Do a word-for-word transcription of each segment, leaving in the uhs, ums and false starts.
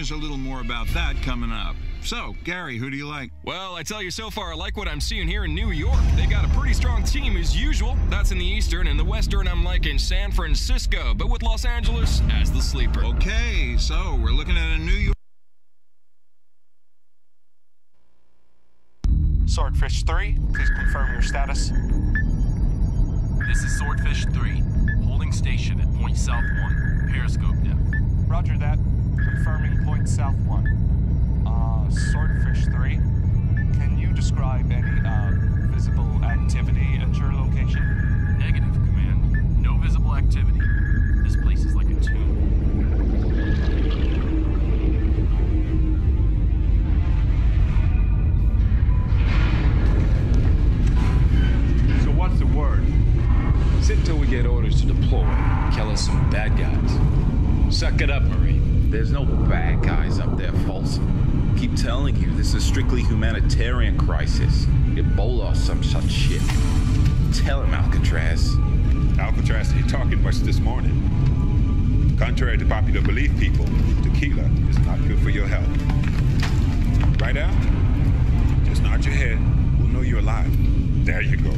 there's a little more about that coming up. So, Gary, who do you like? Well, I tell you, so far, I like what I'm seeing here in New York. They got a pretty strong team, as usual. That's in the Eastern, and the Western I'm liking San Francisco, but with Los Angeles as the sleeper. Okay, so we're looking at a New York... Swordfish three, please confirm your status. This is Swordfish three, holding station at Point South one, periscope depth. Roger that, confirming Point South one. Uh, Swordfish three, can you describe any uh, visible activity at your location? Negative, Command. No visible activity. This place is like a tomb. What's the word? Sit till we get orders to deploy. Kill us some bad guys. Suck it up, Marine. There's no bad guys up there, Folsom. Keep telling you, this is a strictly humanitarian crisis. Ebola or some such shit. Tell him, Alcatraz. Alcatraz ain't talking much this morning. Contrary to popular belief, people, tequila is not good for your health. Right out? Just nod your head. We'll know you're alive. There you go.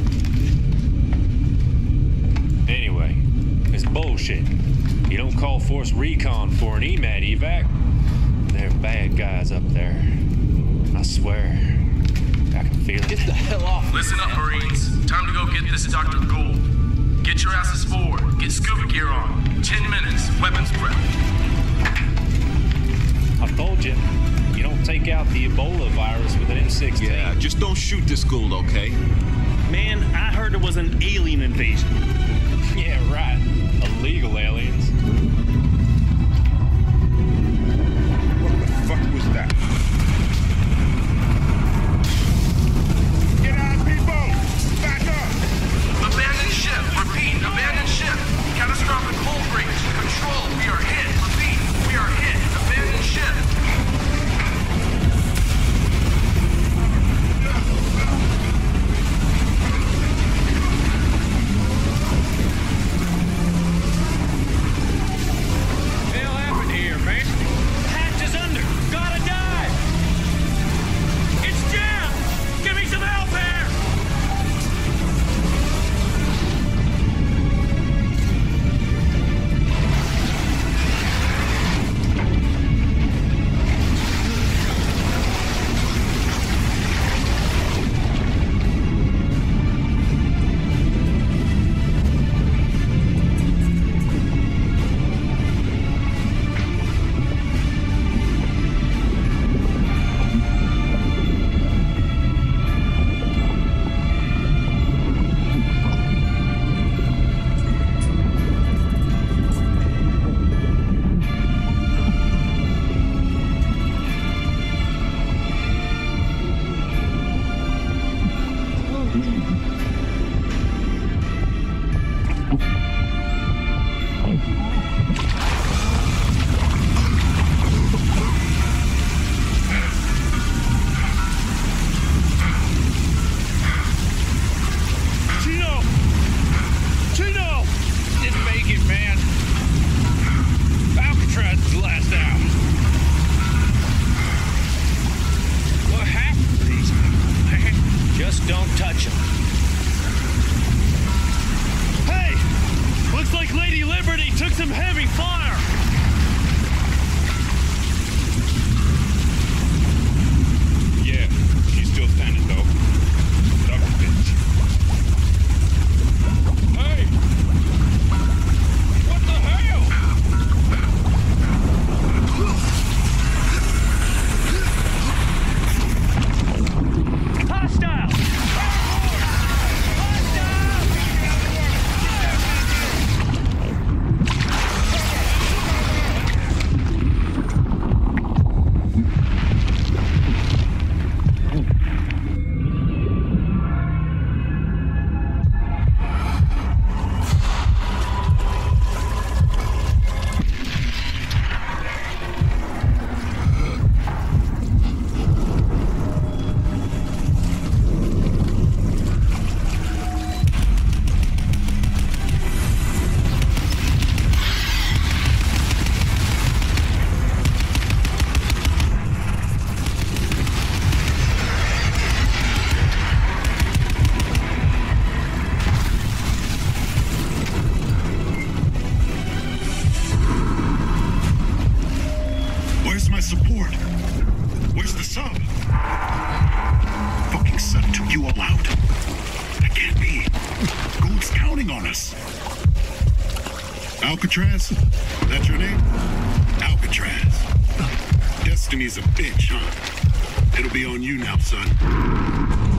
Anyway, it's bullshit. You don't call Force Recon for an E MAT evac. They're bad guys up there. I swear. I can feel it. Get the hell off. Listen up, Marines. Time to go get this Doctor Gould. Get your asses forward. Get scuba gear on. Ten minutes. Weapons prep. I told you. You don't take out the Ebola virus with an M sixteen. Yeah, just don't shoot this Gould, okay? Man, I heard it was an alien invasion. Yeah, right. Illegal aliens. What the fuck was that? Get out, people! Back up! Abandon ship. Repeat, abandon ship. Catastrophic hull breach. Control, we are hit. Repeat, we are hit. Abandon ship. Alcatraz? Is that your name? Alcatraz. Destiny's a bitch, huh? It'll be on you now, son.